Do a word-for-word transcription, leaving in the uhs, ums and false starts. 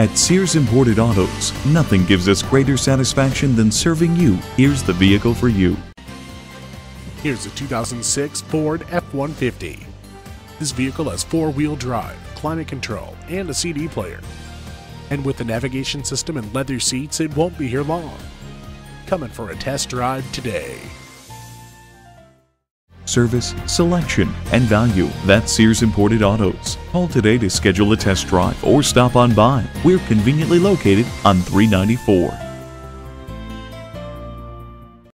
At Sears Imported Autos, nothing gives us greater satisfaction than serving you. Here's the vehicle for you. Here's a two thousand six Ford F one fifty. This vehicle has four-wheel drive, climate control, and a C D player. And with the navigation system and leather seats, it won't be here long. Come in for a test drive today. Service, selection, and value. That's Sears Imported Autos. Call today to schedule a test drive or stop on by. We're conveniently located on three ninety-four.